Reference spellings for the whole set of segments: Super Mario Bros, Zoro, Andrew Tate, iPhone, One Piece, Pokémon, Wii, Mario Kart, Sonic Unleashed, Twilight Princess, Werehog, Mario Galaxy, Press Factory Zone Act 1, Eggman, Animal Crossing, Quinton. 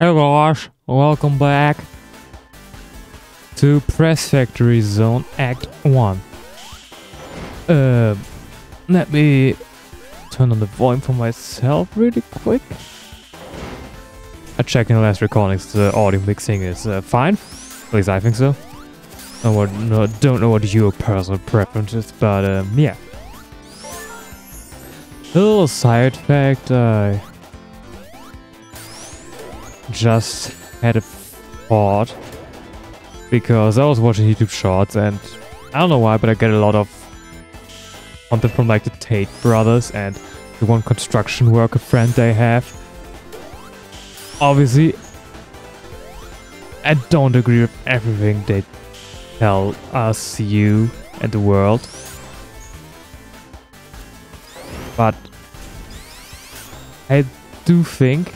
Hey guys, welcome back to Press Factory Zone Act 1. Let me turn on the volume for myself really quick. I checked in the last recordings, the audio mixing is fine. At least I think so. I don't know what your personal preference is, but yeah. A little side fact, I just had a thought because I was watching YouTube shorts and I don't know why, but I get a lot of content from like the Tate brothers and the one construction worker friend they have. Obviously, I don't agree with everything they tell us, you and the world, but I do think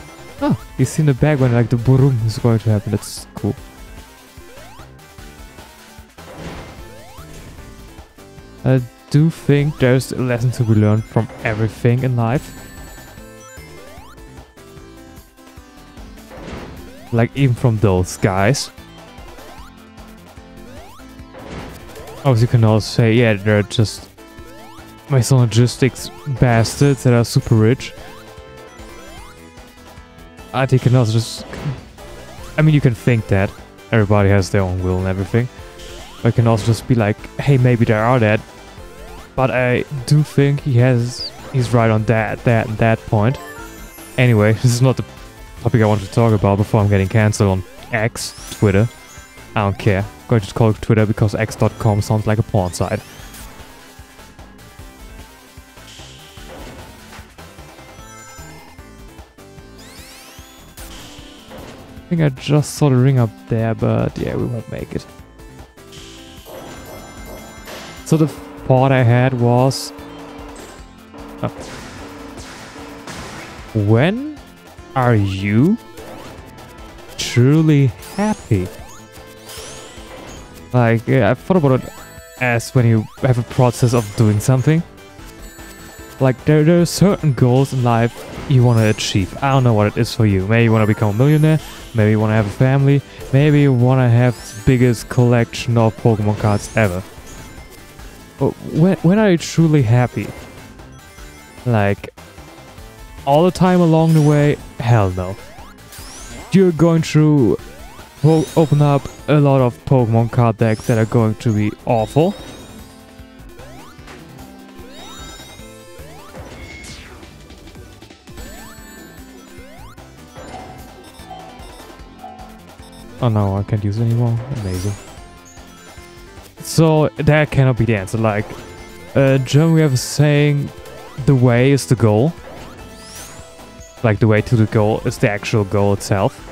he's seen the bag when like the boom is going to happen. That's cool. I do think there's a lesson to be learned from everything in life. Like even from those guys. Obviously you can also say, yeah, they're just misogynistics bastards that are super rich. I think you can also just, I mean, you can think that everybody has their own will and everything, but you can also just be like, hey, maybe there are that, but I do think he's right on that point. Anyway, this is not the topic I wanted to talk about before I'm getting cancelled on X, Twitter. I don't care. I'm going to call it Twitter because X.com sounds like a porn site. I think I just saw the ring up there, but yeah, we won't make it. So the thought I had was, when are you truly happy? Like, yeah, I thought about it as when you have a process of doing something. Like, there are certain goals in life you want to achieve. I don't know what it is for you. Maybe you want to become a millionaire. Maybe you want to have a family. Maybe you want to have the biggest collection of Pokémon cards ever. But when are you truly happy? Like, all the time along the way? Hell no. You're going to open up a lot of Pokémon card decks that are going to be awful. Oh no, I can't use it anymore. Amazing. So that cannot be the answer. Like, German, we have a saying, the way is the goal. Like, the way to the goal is the actual goal itself.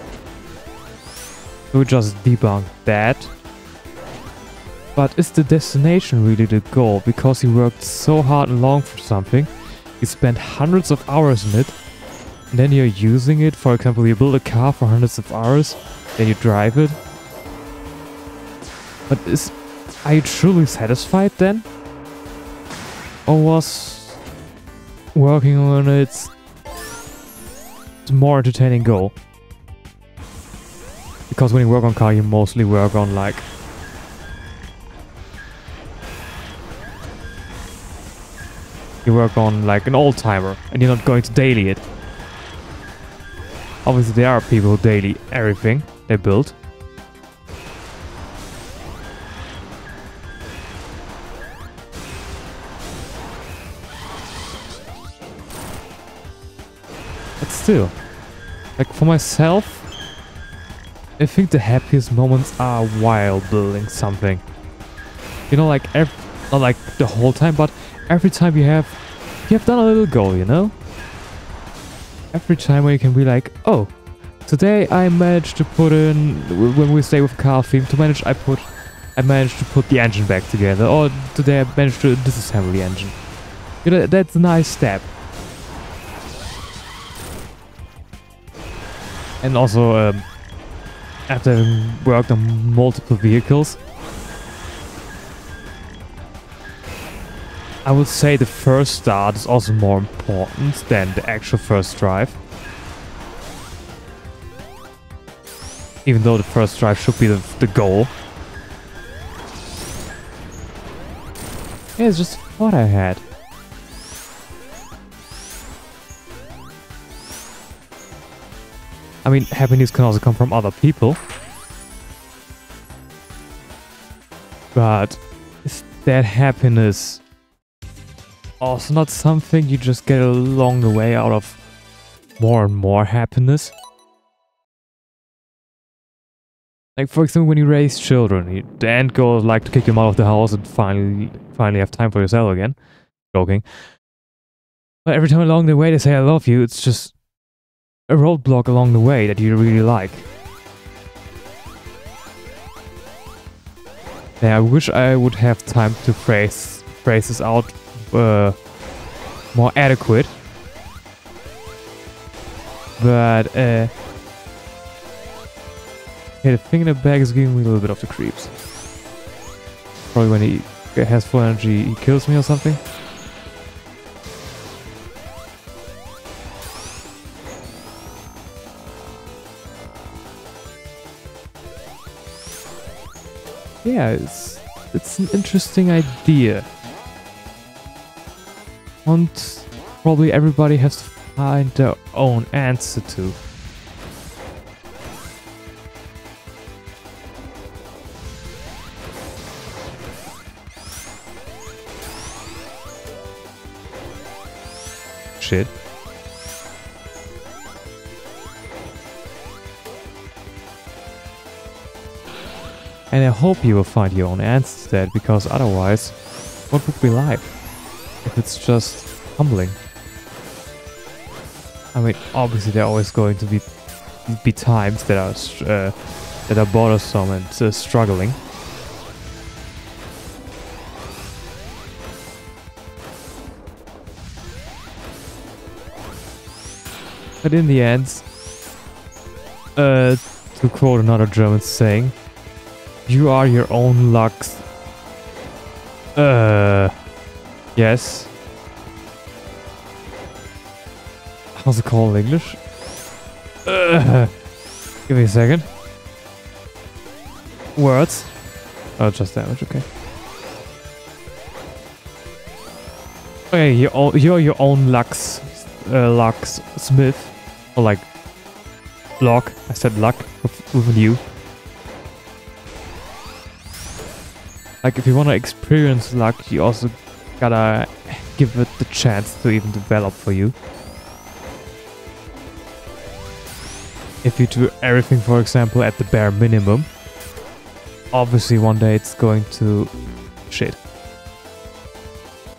So we just debunk that. But is the destination really the goal? Because he worked so hard and long for something, he spent hundreds of hours in it, and then you're using it. For example, you build a car for hundreds of hours, then you drive it. But are you truly satisfied then? Or was working on its more entertaining goal? Because when you work on car, you mostly work on like an old timer, and you're not going to daily it. Obviously there are people who daily everything they build. But still, like for myself, I think the happiest moments are while building something. You know, like not like the whole time, but every time you have done a little goal, you know? Every time where you can be like, oh, today I managed to put in, when we stay with car theme, I managed to put the engine back together, or today I managed to disassemble the engine. You know, that's a nice step. And also, after having worked on multiple vehicles, I would say the first start is also more important than the actual first drive. Even though the first drive should be the goal. Yeah, it's just what I had. I mean, happy news can also come from other people. But is that happiness also not something you just get along the way out of more and more happiness? Like, for example, when you raise children, the end goal is like to kick them out of the house and finally have time for yourself again. Joking. But every time along the way they say I love you, it's just a roadblock along the way that you really like. Yeah, I wish I would have time to phrases out more adequate. But yeah, the thing in the bag is giving me a little bit of the creeps. Probably when he has full energy, he kills me or something. Yeah, it's an interesting idea. And probably everybody has to find their own answer to. Shit. And I hope you will find your own answer to that, because otherwise, what would be life? If it's just humbling. I mean, obviously there are always going to be times that are bothersome and struggling. But in the end, to quote another German saying, you are your own luck's... Yes. How's it called in English? Give me a second. Words. Oh, just damage, okay. Okay, you're your own lucksmith. Or like... Block. I said luck with you. Like, if you want to experience luck, you also gotta give it the chance to even develop for you. If you do everything, for example, at the bare minimum, obviously one day it's going to... shit.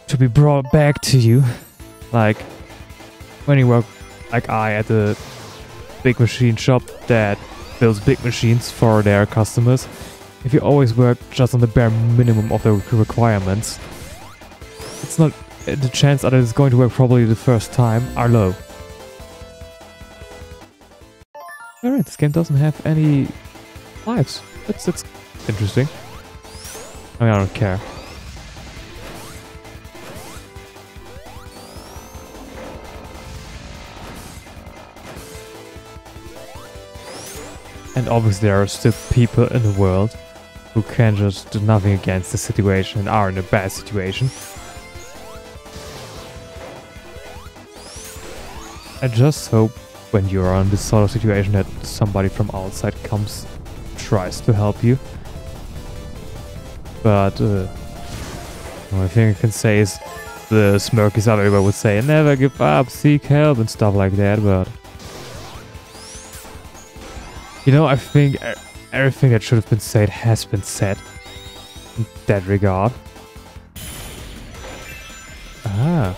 To be brought back to you. Like, when you work like I at the big machine shop that builds big machines for their customers, if you always work just on the bare minimum of the requirements, it's not the chance that it's going to work properly the first time are low. Alright, this game doesn't have any lives. That's interesting. I mean, I don't care. And obviously there are still people in the world who can just do nothing against the situation and are in a bad situation. I just hope when you are in this sort of situation that somebody from outside comes, tries to help you. But the only thing I can say is the smirky Saturday would say never give up, seek help and stuff like that, but you know, I think everything that should have been said has been said in that regard. Ah.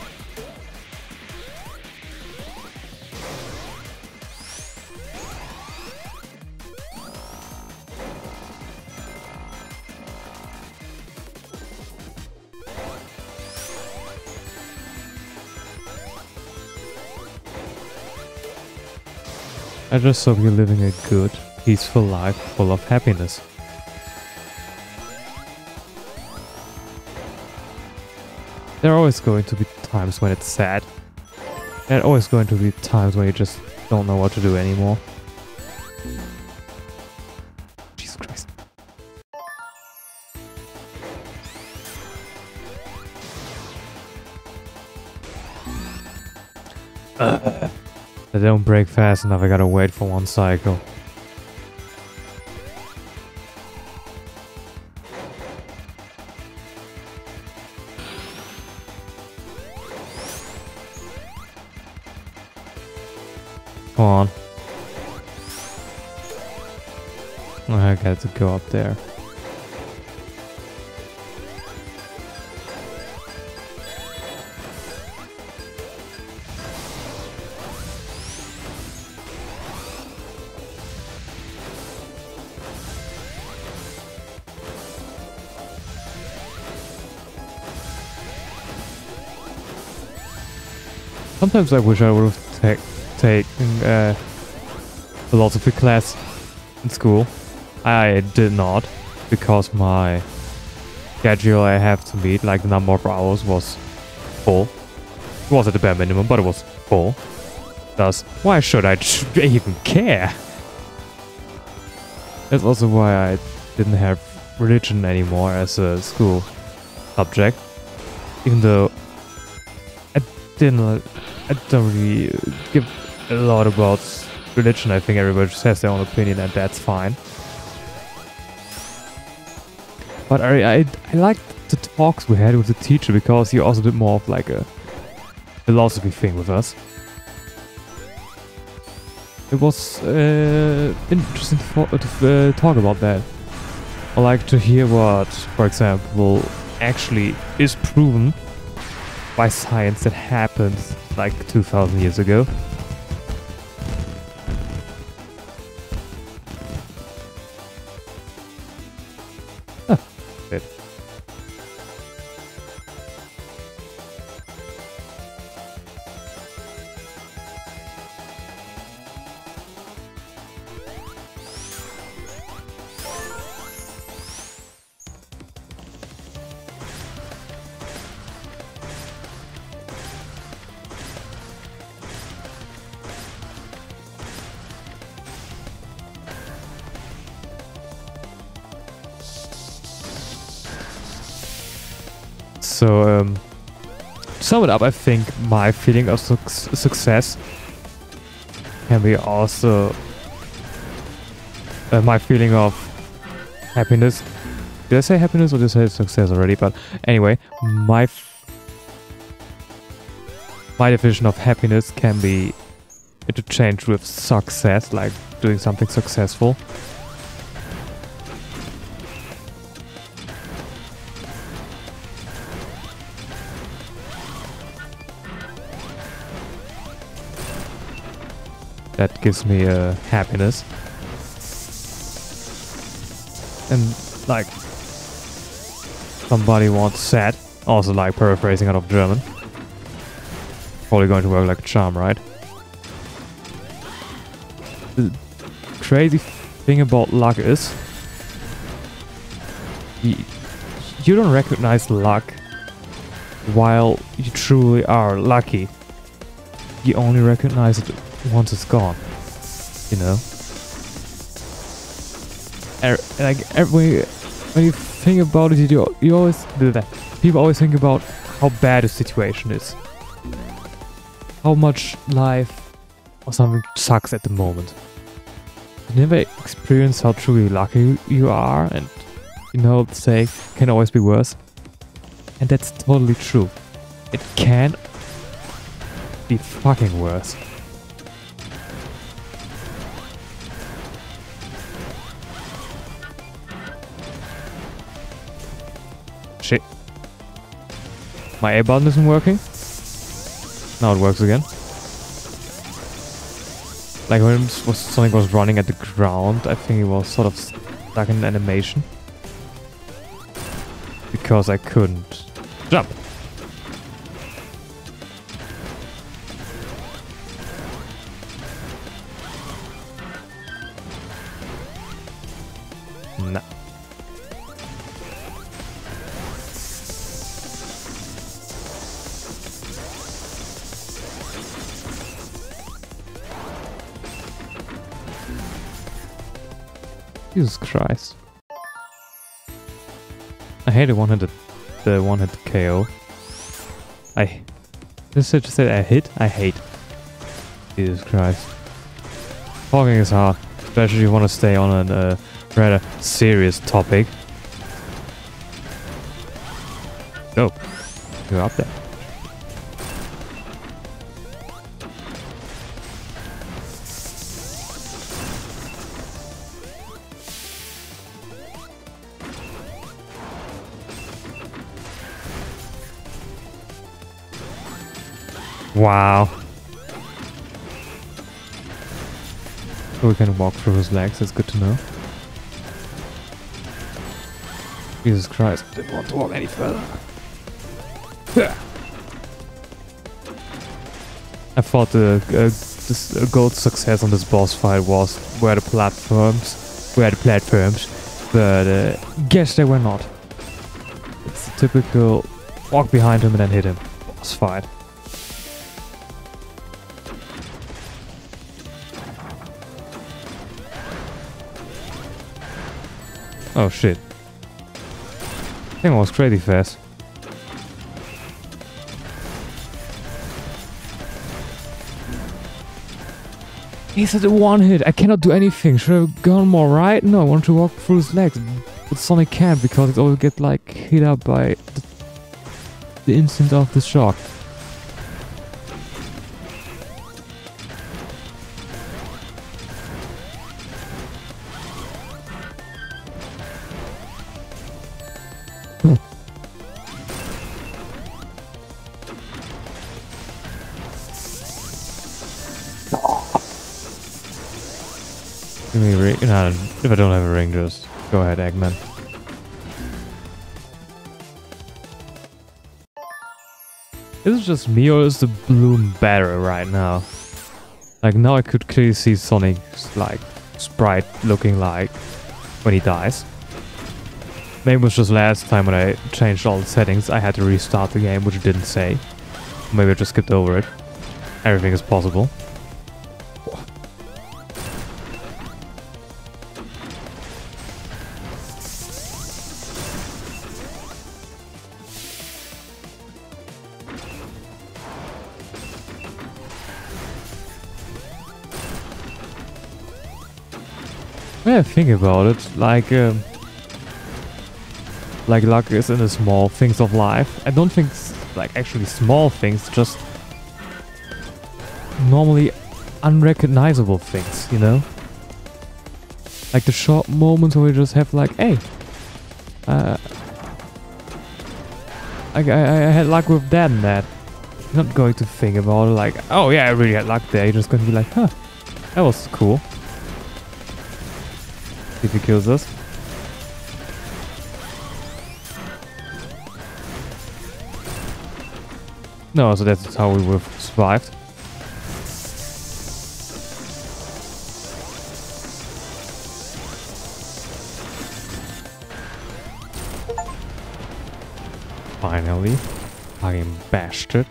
I just hope you're living a good, peaceful life full of happiness. There are always going to be times when it's sad. There are always going to be times when you just don't know what to do anymore. They don't brake fast enough, I gotta wait for one cycle. Come on. I got to go up there. Sometimes I wish I would have taken philosophy class in school. I did not, because my schedule I have to meet, like the number of hours, was full. It was at the bare minimum, but it was full. Thus, why should I even care? That's also why I didn't have religion anymore as a school subject, even though I don't really give a lot about religion. I think everybody just has their own opinion, and that's fine. But I liked the talks we had with the teacher, because he also did more of like a philosophy thing with us. It was interesting to talk about that. I like to hear what, for example, actually is proven by science that happened like 2,000 years ago. So, to sum it up, I think my feeling of success can be also my feeling of happiness. Did I say happiness, or did I say success already? But anyway, my definition of happiness can be interchanged with success, like doing something successful. That gives me happiness. And like somebody once said, also like paraphrasing out of German. Probably going to work like a charm, right? The crazy thing about luck is you don't recognize luck while you truly are lucky. You only recognize it once it's gone, you know. When you think about it, you always do that. People always think about how bad a situation is, how much life or something sucks at the moment. You never experience how truly lucky you are, and you know the saying, can always be worse, and that's totally true. It can be fucking worse. My A button isn't working. Now it works again. Like when Sonic was running at the ground, I think he was sort of stuck in animation, because I couldn't jump. Jesus Christ. I hate the one-hit KO. I hate. I hate. Jesus Christ. Fogging is hard, especially if you want to stay on a rather serious topic. Oh, you're up there. Wow. We can walk through his legs, that's good to know. Jesus Christ, I didn't want to walk any further. I thought the gold success on this boss fight was were the platforms, but guess they were not. It's the typical walk behind him and then hit him boss fight. Oh shit. Thing was crazy fast. Is it a one hit? I cannot do anything. Should I have gone more right? No, I want to walk through his legs. But Sonic can't because it always get like hit up by the instant of the shock. No, if I don't have a ring, just go ahead, Eggman. Is it just me or is the bloom better right now? Like now I could clearly see Sonic's like sprite looking like when he dies. Maybe it was just last time when I changed all the settings I had to restart the game, which it didn't say. Maybe I just skipped over it. Everything is possible. I think about it, like luck is in the small things of life. I don't think like actually small things, just normally unrecognizable things, you know, like the short moments where we just have like, hey, I had luck with that and that. You're not going to think about it like, oh yeah, I really had luck there. You're just going to be like, huh, that was cool. If he kills us. No, so that's how we would have survived. Finally. Fucking bastard.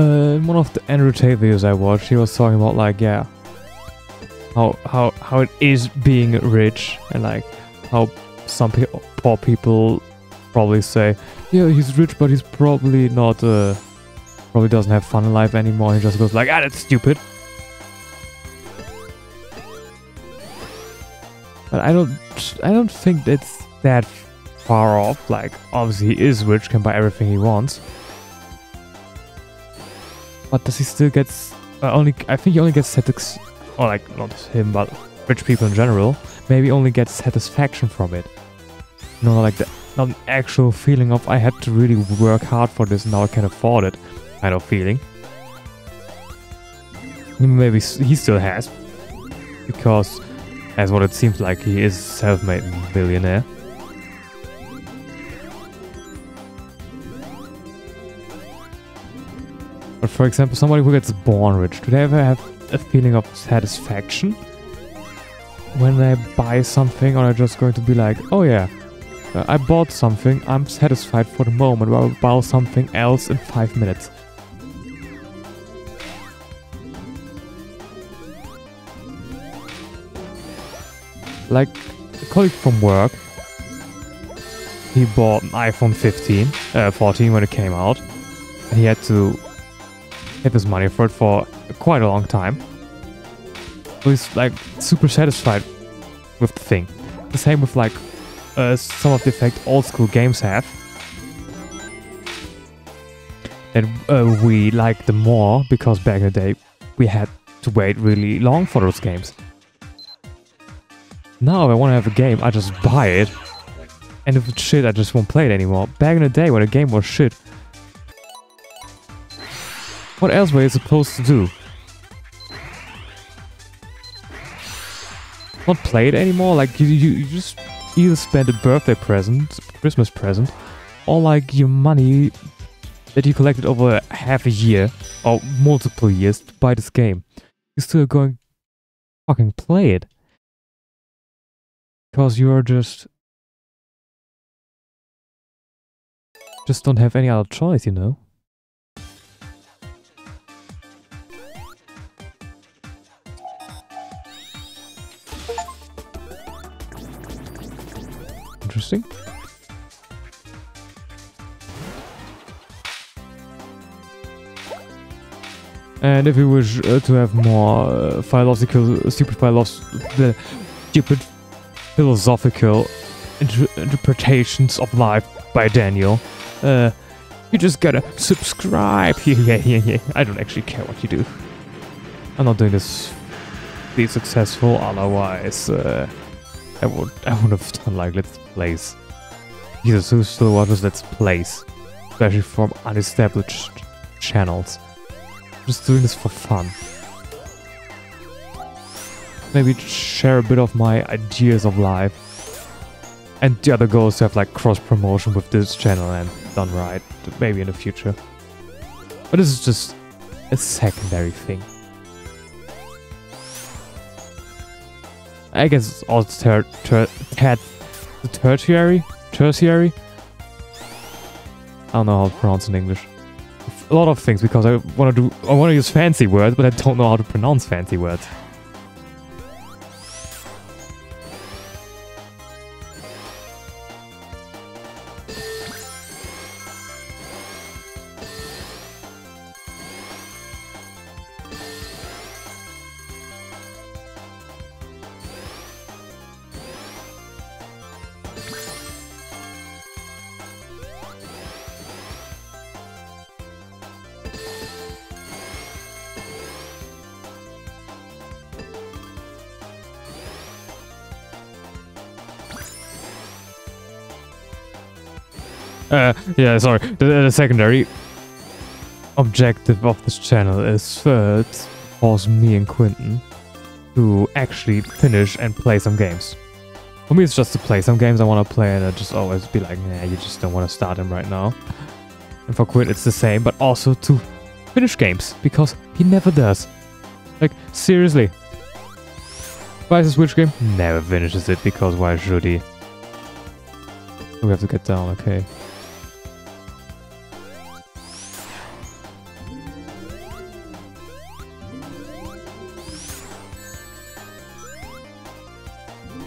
In one of the Andrew Tate videos I watched, he was talking about like, yeah, how it is being rich, and like how some poor people probably say, yeah, he's rich, but he's probably not, probably doesn't have fun in life anymore. He just goes like, ah, that's stupid. But I don't think that's that far off. Like, obviously, he is rich, can buy everything he wants. But does he still get... I think he only gets satisfaction... Or like, not him, but rich people in general. Maybe only get satisfaction from it. You know, like the, not an actual feeling of I had to really work hard for this and now I can afford it kind of feeling. Maybe he still has. Because, as what it seems like, he is a self-made billionaire. But for example, somebody who gets born rich, do they ever have a feeling of satisfaction when they buy something, or are they just going to be like, oh yeah, I bought something, I'm satisfied for the moment, I'll buy something else in 5 minutes? Like, a colleague from work, he bought an iPhone 14 when it came out, and he had to get his money for it for quite a long time. So he's like super satisfied with the thing. The same with like some of the effect old school games have. And we liked them more because back in the day we had to wait really long for those games. Now if I want to have a game, I just buy it, and if it's shit, I just won't play it anymore. Back in the day when a game was shit, what else were you supposed to do? Not play it anymore? Like, you just either spend a birthday present, Christmas present, or like your money that you collected over half a year, or multiple years, to buy this game. You're still going fucking play it. Because you're just don't have any other choice, you know? Interesting. And if you wish to have more philosophical interpretations of life by Daniel, you just gotta subscribe. Yeah. I don't actually care what you do. I'm not doing this to be successful, otherwise I would have done like Let's Plays. Jesus, who still watches Let's Plays? Especially from unestablished channels. I'm just doing this for fun. Maybe share a bit of my ideas of life. And the other goal is to have like cross-promotion with this channel and done right, maybe in the future. But this is just a secondary thing. I guess it's all tertiary? I don't know how to pronounce in English. A lot of things, because I wanna use fancy words, but I don't know how to pronounce fancy words. Yeah, sorry. The secondary objective of this channel is to force me and Quinton to actually finish and play some games. For me, it's just to play some games I want to play, and I just always be like, nah, you just don't want to start them right now. And for Quinton, it's the same, but also to finish games, because he never does. Like, seriously. Buys a Switch game, never finishes it, because why should he? We have to get down, okay.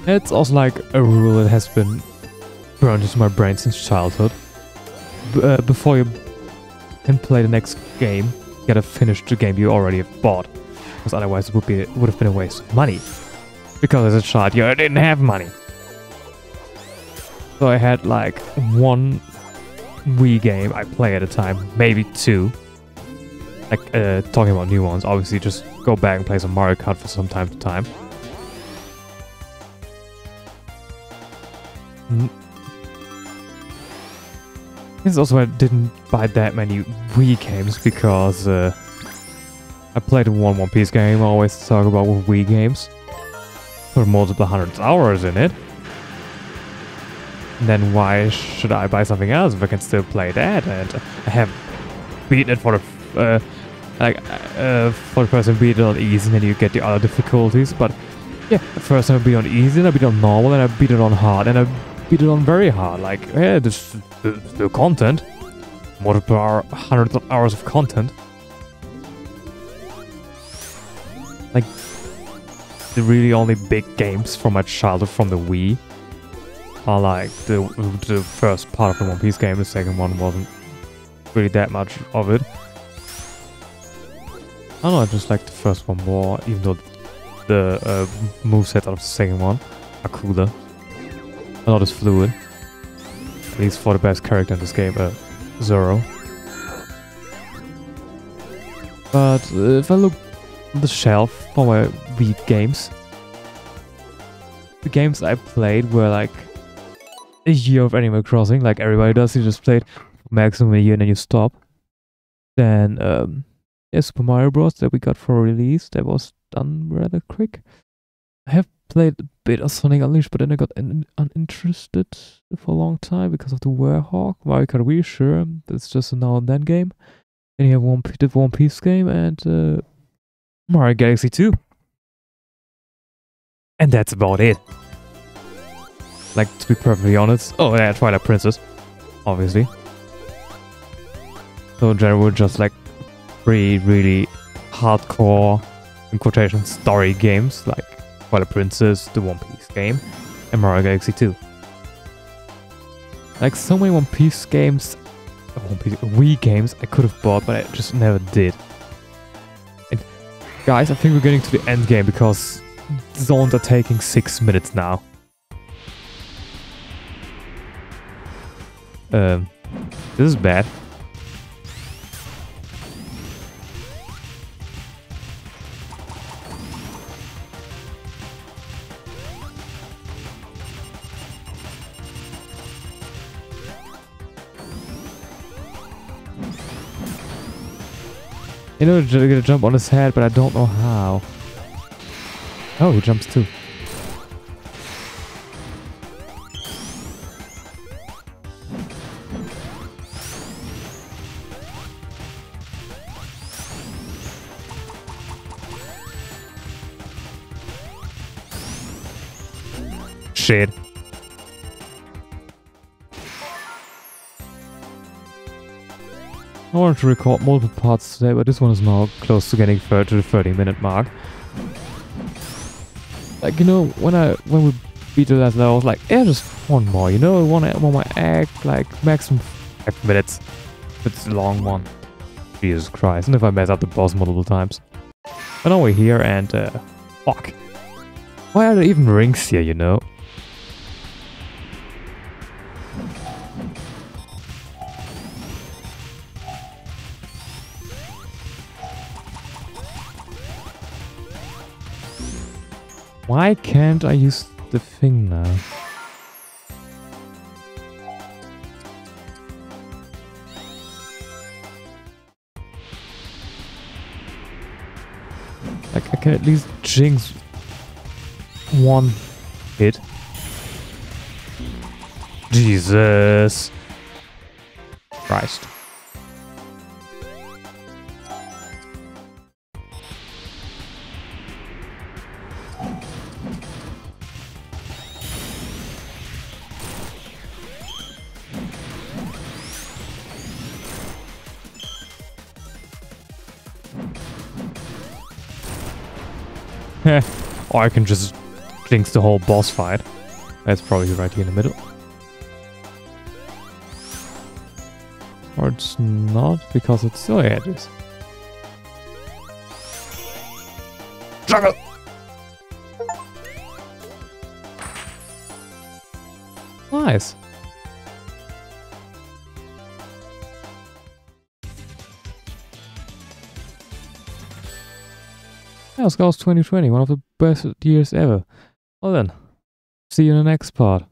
It's also like a rule that has been burned into my brain since childhood. Before you can play the next game, you gotta finish the game you already have bought. Because otherwise it would have been a waste of money. Because as a child, you didn't have money. So I had like one Wii game I play at a time, maybe two. Like, talking about new ones, obviously just go back and play some Mario Kart for some time to time. This is also why I didn't buy that many Wii games, because I played one Piece game I always talk about with Wii games. Put multiple hundreds of hours in it. Then why should I buy something else if I can still play that? And I have beaten it for the like for the person beat it on easy, and then you get the other difficulties. But yeah, the first time I beat it on easy, and I beat it on normal, and I beat it on hard, and I beat it on very hard. Like, yeah, this the content, multiple hundreds of hours of content. Like, the really only big games from my childhood from the Wii are like the first part of the One Piece game. The second one wasn't really that much of it. I don't know, I just like the first one more, even though the moveset out of the second one are cooler. Not as fluid. At least for the best character in this game, Zoro. But if I look on the shelf for my Wii games, the games I played were like a year of Animal Crossing, like everybody does. You just played maximum a year and then you stop. Then, yeah, Super Mario Bros. That we got for release, that was done rather quick. I have played a bit of Sonic Unleashed, but then I got uninterested for a long time because of the Werehog. Mario Kart, Wii, sure, that's just a now and then game. Then you have the One Piece game and Mario Galaxy 2. And that's about it. Like, to be perfectly honest, oh yeah, Twilight Princess, obviously. So in general, just like really, really hardcore, in quotation, story games like Twilight Princess, the One Piece game, and Mario Galaxy 2. Like so many One Piece games, Wii games I could have bought, but I just never did. And guys, I think we're getting to the end game because zones are taking 6 minutes now. This is bad. You know, you're gonna jump on his head, but I don't know how. Oh, he jumps too. Shit. I wanted to record multiple parts today, but this one is now close to getting to the 30-minute mark. Like, you know, when we beat the last level, I was like, yeah, just one more, you know, I want one more act, like, maximum 5 minutes. It's a long one. Jesus Christ, and if I mess up the boss multiple times. But now we're here and, fuck. Why are there even rings here, you know? Why can't I use the thing now? Like, I can at least jinx one hit. Jesus Christ. Or I can just jinx the whole boss fight. That's probably right here in the middle. Or it's not, because it's still ahead. Yeah, juggle! Nice. That was 2020, one of the best years ever. Well then, see you in the next part.